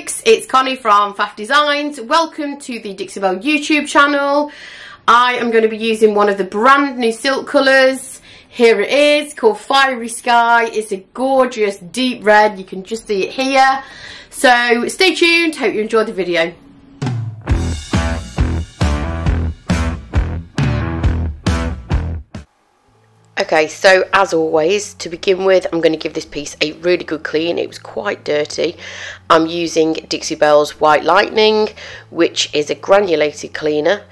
Sticks, it's Connie from FAFF Designs. Welcome to the Dixie Belle YouTube channel. I am going to be using one of the brand new silk colours. Here it is, called Fiery Sky. It's a gorgeous deep red, you can just see it here. So stay tuned, hope you enjoy the video. Okay, so as always, to begin with, I'm going to give this piece a really good clean. It was quite dirty. I'm using Dixie Belle's White Lightning, which is a granulated cleaner.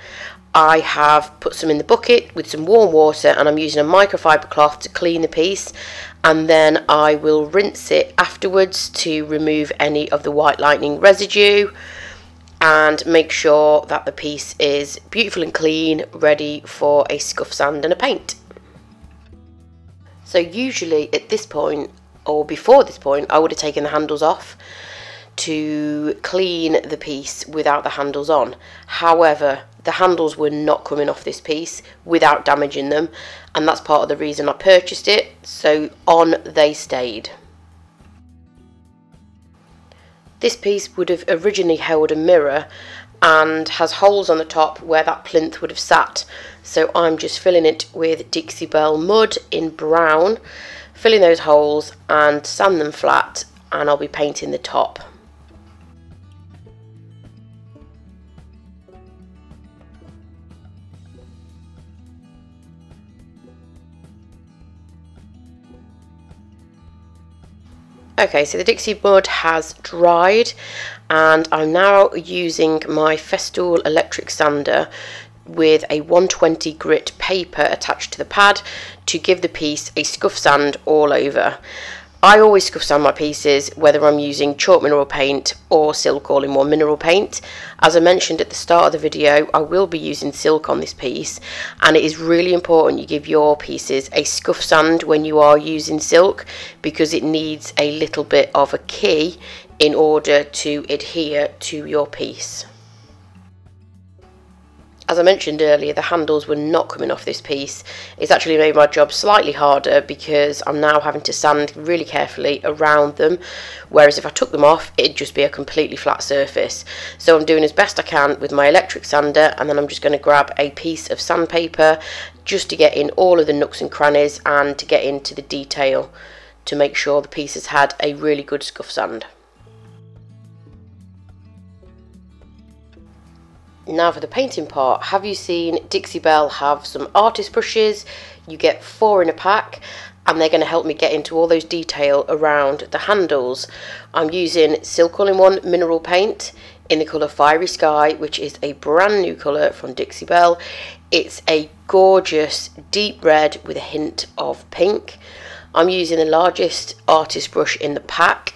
I have put some in the bucket with some warm water, and I'm using a microfiber cloth to clean the piece, and then I will rinse it afterwards to remove any of the White Lightning residue and make sure that the piece is beautiful and clean, ready for a scuff sand and a paint. So usually at this point, or before this point, I would have taken the handles off to clean the piece without the handles on. However, the handles were not coming off this piece without damaging them, and that's part of the reason I purchased it, so on they stayed. This piece would have originally held a mirror and has holes on the top where that plinth would have sat. So I'm just filling it with Dixie Belle mud in brown, filling those holes and sand them flat, and I'll be painting the top. Okay, so the Dixie mud has dried, and I'm now using my Festool electric sander with a 120 grit paper attached to the pad to give the piece a scuff sand all over. I always scuff sand my pieces, whether I'm using chalk mineral paint or Silk All In One Mineral Paint. As I mentioned at the start of the video, I will be using silk on this piece, and it is really important you give your pieces a scuff sand when you are using silk, because it needs a little bit of a key in order to adhere to your piece. As I mentioned earlier, the handles were not coming off this piece. It's actually made my job slightly harder because I'm now having to sand really carefully around them, whereas if I took them off, it'd just be a completely flat surface. So I'm doing as best I can with my electric sander, and then I'm just going to grab a piece of sandpaper just to get in all of the nooks and crannies and to get into the detail to make sure the piece has had a really good scuff sand. Now for the painting part. Have you seen Dixie Belle have some artist brushes? You get 4 in a pack, and they're going to help me get into all those detail around the handles. I'm using Silk All In One Mineral Paint in the colour Fiery Sky, which is a brand new colour from Dixie Belle. It's a gorgeous deep red with a hint of pink. I'm using the largest artist brush in the pack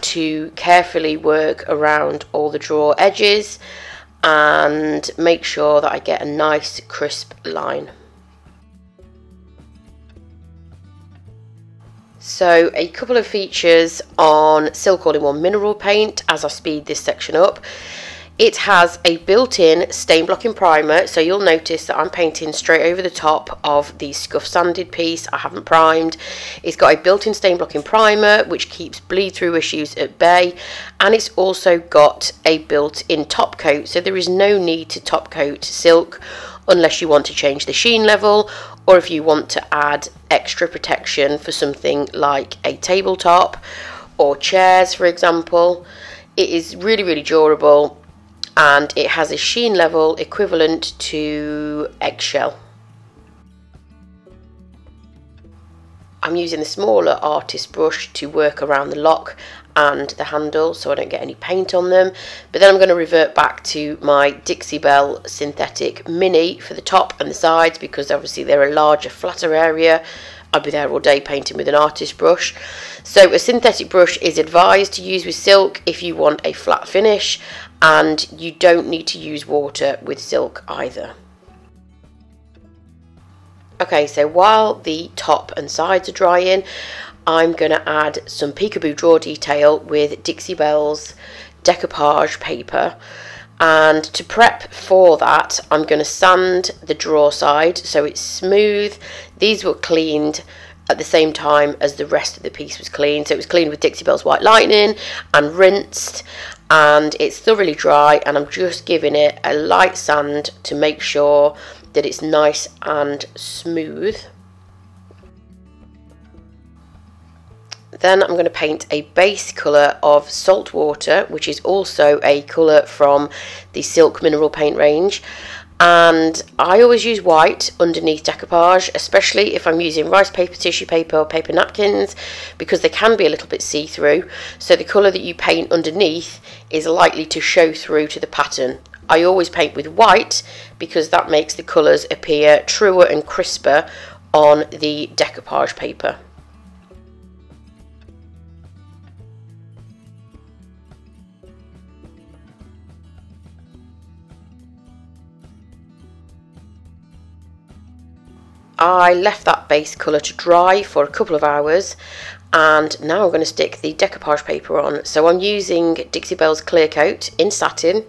to carefully work around all the draw edges and make sure that I get a nice crisp line. So a couple of features on Silk All In One Mineral Paint as I speed this section up. It has a built-in stain blocking primer, so you'll notice that I'm painting straight over the top of the scuff sanded piece. I haven't primed. It's got a built-in stain blocking primer which keeps bleed through issues at bay, and it's also got a built-in top coat, so there is no need to top coat silk unless you want to change the sheen level, or if you want to add extra protection for something like a tabletop or chairs, for example. It is really, really durable, and it has a sheen level equivalent to eggshell. I'm using the smaller artist brush to work around the lock and the handle so I don't get any paint on them, but then I'm going to revert back to my Dixie Belle synthetic mini for the top and the sides, because obviously they're a larger, flatter area. I'd be there all day painting with an artist brush. So a synthetic brush is advised to use with silk if you want a flat finish, and you don't need to use water with silk either. Okay, so while the top and sides are drying, I'm going to add some peekaboo draw detail with Dixie Belle's decoupage paper. And to prep for that, I'm going to sand the draw side so it's smooth. These were cleaned at the same time as the rest of the piece was cleaned. So it was cleaned with Dixie Belle's White Lightning and rinsed, and it's thoroughly dry, and I'm just giving it a light sand to make sure that it's nice and smooth. Then I'm going to paint a base colour of Salt Water, which is also a colour from the Silk Mineral Paint range. And I always use white underneath decoupage, especially if I'm using rice paper, tissue paper or paper napkins, because they can be a little bit see-through. So the colour that you paint underneath is likely to show through to the pattern. I always paint with white because that makes the colours appear truer and crisper on the decoupage paper. I left that base colour to dry for a couple of hours, and now I'm going to stick the decoupage paper on. So I'm using Dixie Belle's Clear Coat in satin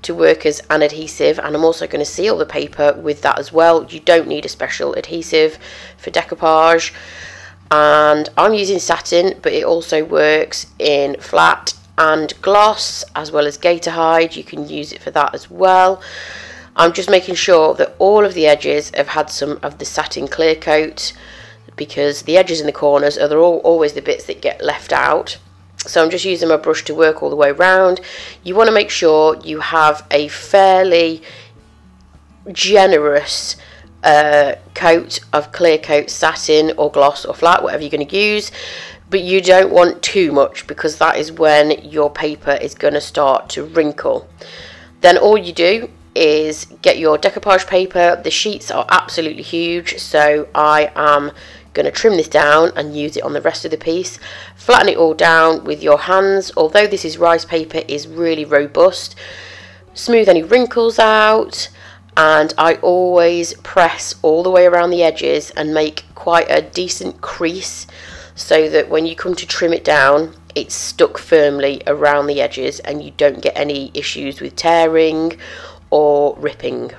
to work as an adhesive, and I'm also going to seal the paper with that as well. You don't need a special adhesive for decoupage, and I'm using satin, but it also works in flat and gloss as well as Gator Hide. You can use it for that as well. I'm just making sure that all of the edges have had some of the satin clear coat, because the edges and the corners are always the bits that get left out. So I'm just using my brush to work all the way around. You want to make sure you have a fairly generous coat of clear coat, satin or gloss or flat, whatever you're going to use. But you don't want too much, because that is when your paper is going to start to wrinkle. Then all you do is get your decoupage paper. The sheets are absolutely huge, so I am going to trim this down and use it on the rest of the piece. Flatten it all down with your hands. Although this is rice paper, is really robust. Smooth any wrinkles out, and I always press all the way around the edges and make quite a decent crease, so that when you come to trim it down, it's stuck firmly around the edges and you don't get any issues with tearing or ripping.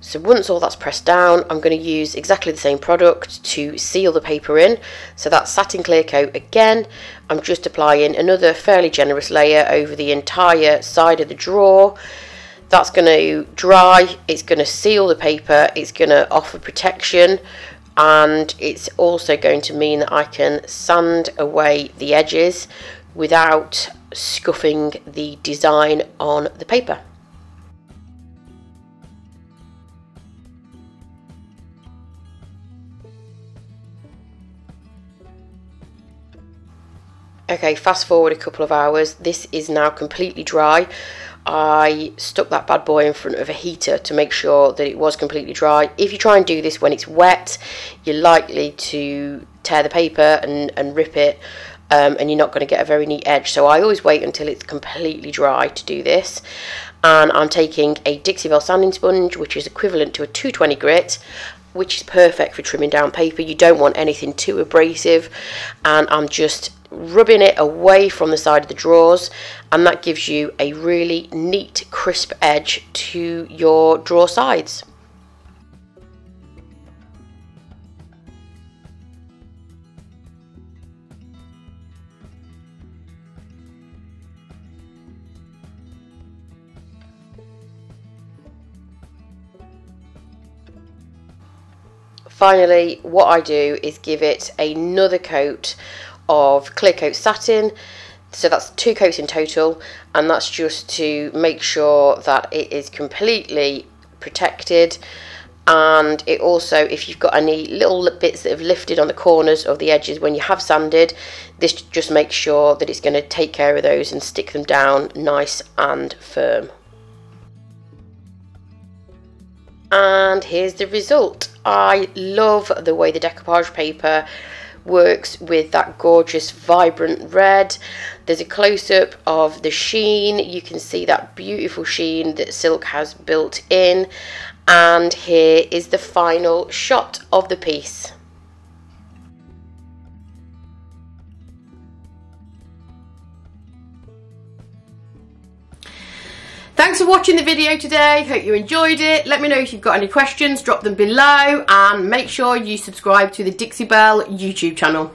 So once all that's pressed down, I'm going to use exactly the same product to seal the paper in. So that's satin clear coat again. I'm just applying another fairly generous layer over the entire side of the drawer. That's going to dry, it's going to seal the paper, it's going to offer protection, and it's also going to mean that I can sand away the edges without scuffing the design on the paper. Okay, fast forward a couple of hours. This is now completely dry. I stuck that bad boy in front of a heater to make sure that it was completely dry. If you try and do this when it's wet, you're likely to tear the paper and rip it, and you're not going to get a very neat edge. So I always wait until it's completely dry to do this. And I'm taking a Dixie Belle sanding sponge, which is equivalent to a 220 grit, which is perfect for trimming down paper. You don't want anything too abrasive, and I'm just rubbing it away from the side of the drawers, and that gives you a really neat, crisp edge to your drawer sides. Finally, what I do is give it another coat of clear coat satin. So that's two coats in total, and that's just to make sure that it is completely protected. And it also, if you've got any little bits that have lifted on the corners of the edges when you have sanded, this just makes sure that it's going to take care of those and stick them down nice and firm. And here's the result. I love the way the decoupage paper works with that gorgeous vibrant red. There's a close-up of the sheen. You can see that beautiful sheen that silk has built in, And here is the final shot of the piece. Thanks for watching the video today. Hope you enjoyed it. Let me know if you've got any questions, drop them below, and make sure you subscribe to the Dixie Belle YouTube channel.